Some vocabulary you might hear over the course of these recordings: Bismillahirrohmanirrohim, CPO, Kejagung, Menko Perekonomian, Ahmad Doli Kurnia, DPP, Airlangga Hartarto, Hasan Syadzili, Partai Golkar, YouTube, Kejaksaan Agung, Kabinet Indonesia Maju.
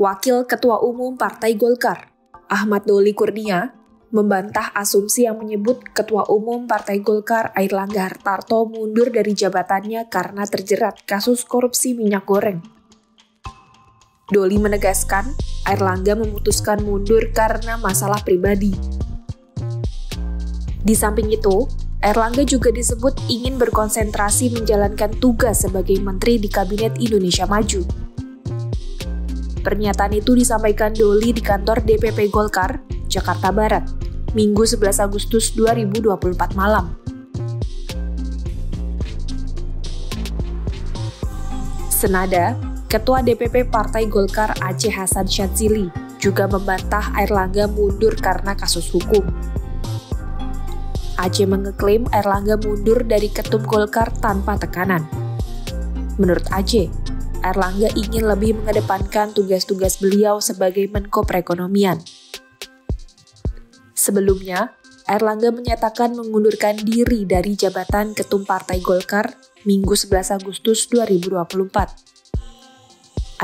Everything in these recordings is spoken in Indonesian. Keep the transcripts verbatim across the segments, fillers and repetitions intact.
Wakil Ketua Umum Partai Golkar, Ahmad Doli Kurnia, membantah asumsi yang menyebut Ketua Umum Partai Golkar Airlangga Hartarto mundur dari jabatannya karena terjerat kasus korupsi minyak goreng. Doli menegaskan, Airlangga memutuskan mundur karena masalah pribadi. Di samping itu, Airlangga juga disebut ingin berkonsentrasi menjalankan tugas sebagai menteri di Kabinet Indonesia Maju. Pernyataan itu disampaikan Doli di kantor D P P Golkar, Jakarta Barat, Minggu sebelas Agustus dua ribu dua puluh empat malam. Senada, Ketua D P P Partai Golkar Aceh Hasan Syadzili juga membantah Airlangga mundur karena kasus hukum. Aceh mengeklaim Airlangga mundur dari ketum Golkar tanpa tekanan. Menurut Aceh, Airlangga ingin lebih mengedepankan tugas-tugas beliau sebagai Menko Perekonomian. Sebelumnya, Airlangga menyatakan mengundurkan diri dari jabatan ketum Partai Golkar Minggu sebelas Agustus dua ribu dua puluh empat.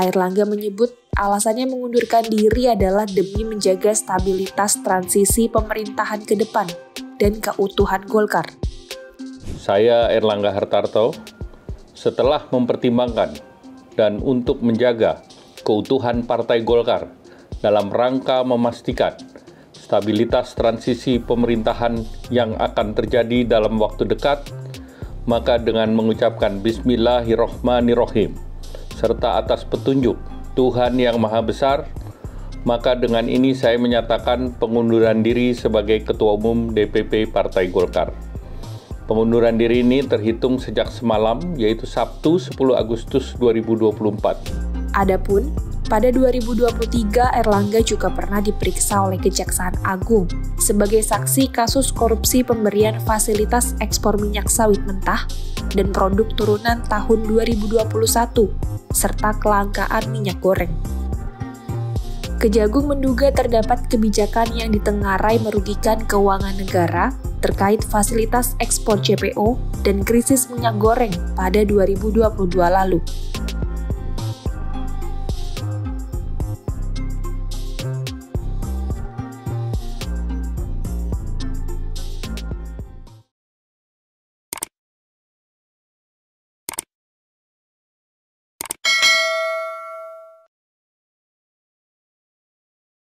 Airlangga menyebut alasannya mengundurkan diri adalah demi menjaga stabilitas transisi pemerintahan ke depan dan keutuhan Golkar. Saya Airlangga Hartarto, setelah mempertimbangkan dan untuk menjaga keutuhan Partai Golkar dalam rangka memastikan stabilitas transisi pemerintahan yang akan terjadi dalam waktu dekat, maka dengan mengucapkan Bismillahirrohmanirrohim, serta atas petunjuk Tuhan Yang Maha Besar, maka dengan ini saya menyatakan pengunduran diri sebagai Ketua Umum D P P Partai Golkar. Pengunduran diri ini terhitung sejak semalam, yaitu Sabtu sepuluh Agustus dua ribu dua puluh empat. Adapun, pada dua ribu dua puluh tiga Airlangga juga pernah diperiksa oleh Kejaksaan Agung sebagai saksi kasus korupsi pemberian fasilitas ekspor minyak sawit mentah dan produk turunan tahun dua ribu dua puluh satu, serta kelangkaan minyak goreng. Kejagung menduga terdapat kebijakan yang ditengarai merugikan keuangan negara terkait fasilitas ekspor C P O dan krisis minyak goreng pada dua ribu dua puluh dua lalu.